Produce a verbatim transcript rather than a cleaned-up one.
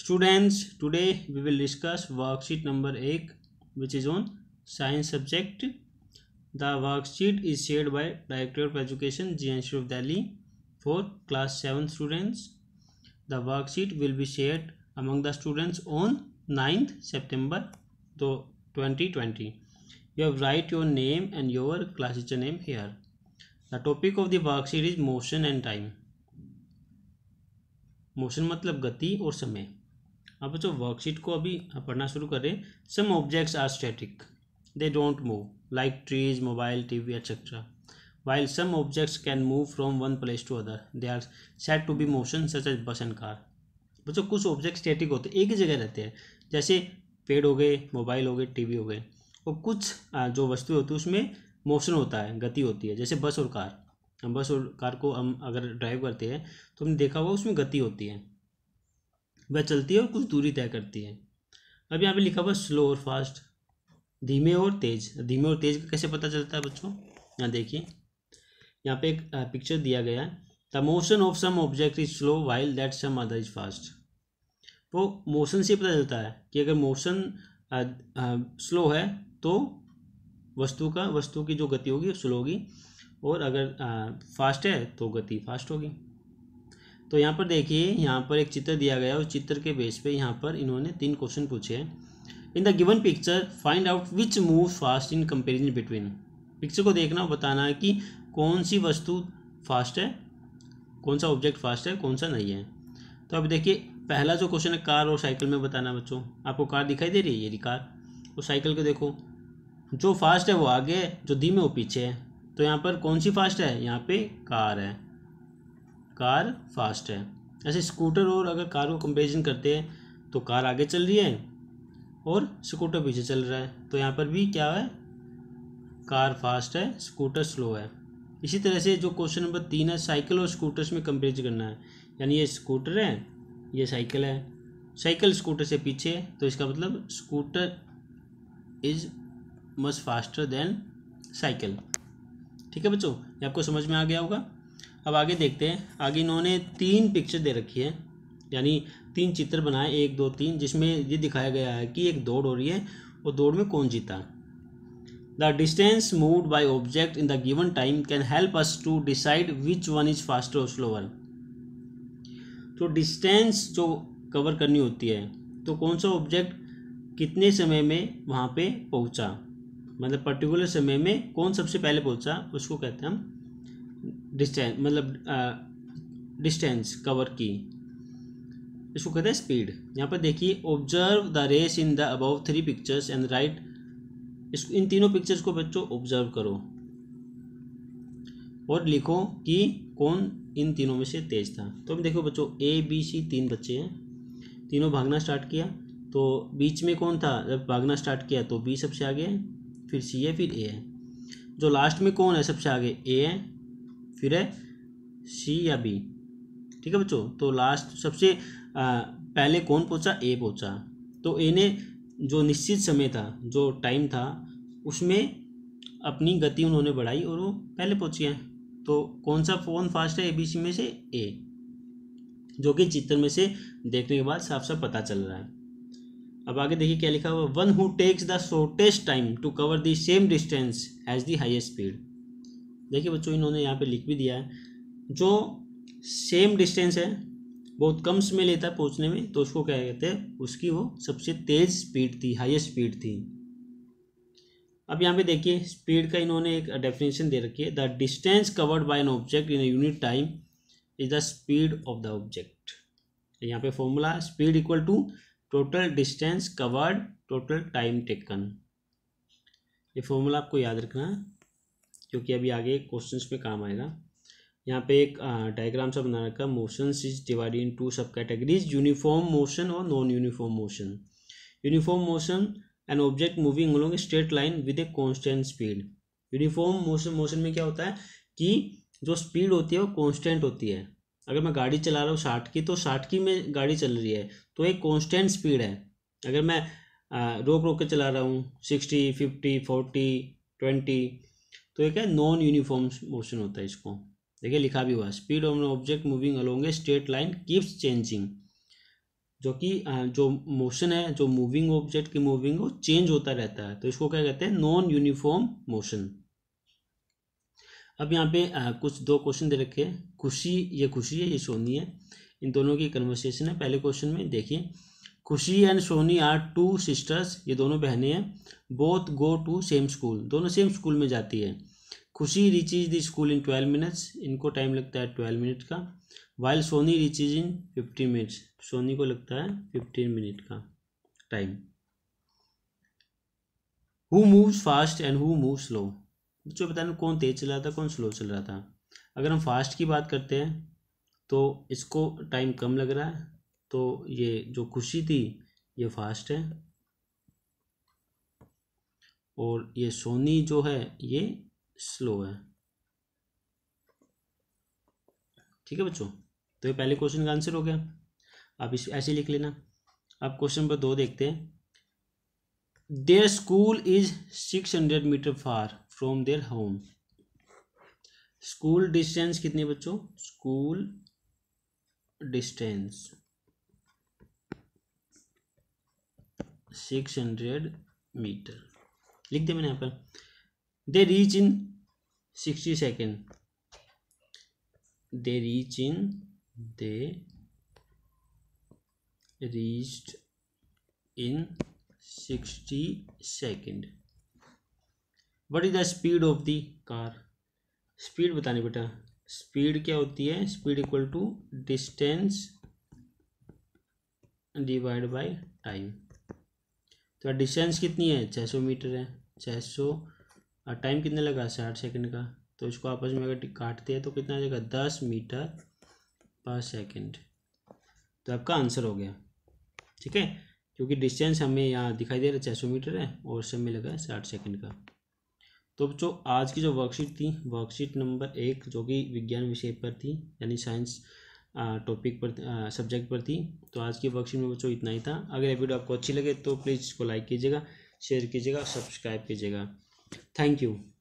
Students, today we will discuss worksheet number one, which is on science subject. The worksheet is shared by Directorate of Education, J N Institute of Delhi, for class seven students. The worksheet will be shared among the students on ninth September twenty twenty. You have write your name and your class teacher name here. The topic of the worksheet is motion and time. Motion मतलब गति और समय. अब बच्चों worksheet को अभी पढ़ना शुरू करें. Some objects are static, they don't move, like trees, mobile, TV etcetera, while some objects can move from one place to other, they are said to be motion such as bus and car. बच्चों कुछ object static होते हैं, एक ही जगह रहते हैं, जैसे पेड़ हो गए, मोबाइल हो गए, टीवी हो गए. और कुछ जो वस्तुएं होती है उसमें मोशन होता है, गति होती है, जैसे बस और कार. हम बस और कार को हम अगर ड्राइव करते हैं तो हमने देखा होगा उसमें गति होती है, वह चलती है और कुछ दूरी तय करती है. अब यहाँ पे लिखा हुआ स्लो और फास्ट, धीमे और तेज. धीमे और तेज का कैसे पता चलता है बच्चों? यहाँ देखिए, यहाँ पे एक पिक्चर दिया गया है. The motion of some object is slow while that some other is fast. वो मोशन से पता चलता है कि अगर मोशन स्लो है तो वस्तु का वस्तु की जो गति होगी वो स्लो होगी, और अगर फास्ट है तो गति फास्ट होगी. तो यहाँ पर देखिए, यहाँ पर एक चित्र दिया गया है, उस चित्र के बेस पे यहाँ पर इन्होंने तीन क्वेश्चन पूछे हैं. In the given picture find out which move fast in comparison between. Picture को देखना और बताना है कि कौन सी वस्तु फास्ट है, कौन सा ऑब्जेक्ट फास्ट है, कौन सा नहीं है. तो अब देखिए पहला जो क्वेश्चन है कार और साइकिल में बताना. बच्चों आपको कार दिखाई दे रही है, ये रही कार, और साइकिल को देखो, जो फास्ट है वो आगे है, जो धीमे वो पीछे है. तो यहाँ पर कौन सी फास्ट है? यहाँ पे कार है, कार फास्ट है. ऐसे स्कूटर और अगर कार को कंपेरिजन करते हैं तो कार आगे चल रही है और स्कूटर पीछे चल रहा है. तो यहाँ पर भी क्या है? कार फास्ट है, स्कूटर स्लो है. इसी तरह से जो क्वेश्चन नंबर तीन है, साइकिल और स्कूटर्स में कंपेरिजन करना है, यानी ये स्कूटर है, ये साइकिल है, साइकिल स्कूटर से पीछे है, तो इसका मतलब scooter is much faster than cycle. ठीक है बच्चों, ये आपको समझ में आ गया होगा. अब आगे देखते हैं. आगे इन्होंने तीन पिक्चर दे रखी है, यानी तीन चित्र बनाए, एक दो तीन, जिसमें ये दिखाया गया है कि एक दौड़ हो रही है और दौड़ में कौन जीता. The distance moved by object in the given time can help us to decide which one is faster और स्लोअर. तो डिस्टेंस जो कवर करनी होती है, तो कौन सा ऑब्जेक्ट कितने समय में वहाँ पर पहुँचा, मतलब पर्टिकुलर समय में कौन सबसे पहले पहुंचा, उसको कहते हैं हम डिस्टेंस, मतलब डिस्टेंस कवर की, इसको कहते हैं स्पीड. यहाँ पर देखिए, observe the race in the above three pictures and right. इसको, इन तीनों पिक्चर्स को बच्चों ऑब्जर्व करो और लिखो कि कौन इन तीनों में से तेज था. तो हम देखो बच्चों, ए बी सी तीन बच्चे हैं, तीनों भागना स्टार्ट किया, तो बीच में कौन था? जब भागना स्टार्ट किया तो बी सबसे आगे है, फिर सी है, फिर ए है. जो लास्ट में कौन है सबसे आगे? ए है, फिर है सी या बी. ठीक है बच्चों, तो लास्ट सबसे आ, पहले कौन पहुंचा? ए पहुंचा. तो ए ने जो निश्चित समय था, जो टाइम था, उसमें अपनी गति उन्होंने बढ़ाई और वो पहले पहुंची है. तो कौन सा फोन फास्ट है ए बी सी में से? ए, जो कि चित्र में से देखने के बाद साफ साफ पता चल रहा है. अब आगे देखिए क्या लिखा हुआ, one who takes the shortest time to cover the same distance has the highest speed. देखिए बच्चों, इन्होंने यहाँ पे लिख भी दिया है, जो सेम डिस्टेंस है बहुत कम समय लेता है पहुँचने में, तो उसको क्या कहते हैं? उसकी वो सबसे तेज स्पीड थी, हाईएस्ट स्पीड थी. अब यहाँ पे देखिए स्पीड का इन्होंने एक डेफिनेशन दे रखी है, the distance covered by an object in unit time is the speed of the object. यहाँ पे formula speed equal to total distance covered total time taken. ये फॉर्मूला आपको याद रखना है, क्योंकि अभी आगे क्वेश्चंस में काम आएगा. यहाँ पे एक डायग्राम सा बना रखा, motions is divided into sub categories, uniform motion और non uniform motion. Uniform motion, an object moving along a straight line with a constant speed. Uniform motion, motion में क्या होता है कि जो स्पीड होती है वो कॉन्स्टेंट होती है. अगर मैं गाड़ी चला रहा हूँ साठ की, तो साठ की में गाड़ी चल रही है, तो एक कांस्टेंट स्पीड है. अगर मैं रोक रोक के चला रहा हूँ सिक्सटी फिफ्टी फोर्टी ट्वेंटी, तो ये क्या है? नॉन यूनिफॉर्म मोशन होता है. इसको देखिए लिखा भी हुआ, speed of an object moving along a straight line keeps changing. जो कि जो मोशन है, जो मूविंग ऑब्जेक्ट की मूविंग वो चेंज होता रहता है, तो इसको क्या कहते हैं, नॉन यूनिफॉर्म मोशन। अब यहाँ पे आ, कुछ दो क्वेश्चन दे रखे हैं, खुशी, ये खुशी है ये सोनी है, इन दोनों की कन्वर्सेशन है। पहले क्वेश्चन में देखिए, Khushi and Soni are two sisters, ये दोनों बहनें हैं, both go to same school, दोनों सेम स्कूल में जाती है। Khushi reaches the school in twelve minutes, इनको टाइम लगता है ट्वेल्व मिनट का। While Soni reaches in fifteen minutes, Soni को लगता है फिफ्टीन मिनट का time. Who moves fast and who moves slow, बच्चों बताना कौन तेज चल रहा था कौन स्लो चल रहा था। अगर हम फास्ट की बात करते हैं तो इसको टाइम कम लग रहा है, तो ये जो खुशी थी ये फास्ट है, और ये सोनी जो है ये स्लो है। ठीक है बच्चों, तो ये पहले क्वेश्चन का आंसर हो गया, आप इस ऐसे लिख लेना। अब क्वेश्चन नंबर दो देखते हैं, their school is six hundred metre far from their home, school distance कितनी बच्चों, school distance six hundred metre लिख दिया मैंने यहाँ पर। They reach in sixty second, they reach in, they reached in sixty second. What is the speed of the car, speed बताने बेटा, speed क्या होती है, speed equal to distance divide by time. तो डिस्टेंस कितनी है, छः सौ मीटर है, छः सौ और टाइम कितने लगा, साठ सेकंड का, तो इसको आपस में अगर काटते हैं तो कितना आ जाएगा, दस मीटर पर सेकंड। तो आपका आंसर हो गया। ठीक है, क्योंकि डिस्टेंस हमें यहाँ दिखाई दे रहा है छः सौ मीटर है और समय लगा है साठ सेकंड का। तो जो आज की जो वर्कशीट थी, वर्कशीट नंबर एक जो कि विज्ञान विषय पर थी, यानी साइंस टॉपिक पर, सब्जेक्ट पर थी, तो आज की वर्कशीट में बच्चों इतना ही था। अगर ये वीडियो आपको अच्छी लगे तो प्लीज़ इसको लाइक कीजिएगा, शेयर कीजिएगा, सब्सक्राइब कीजिएगा। Thank you.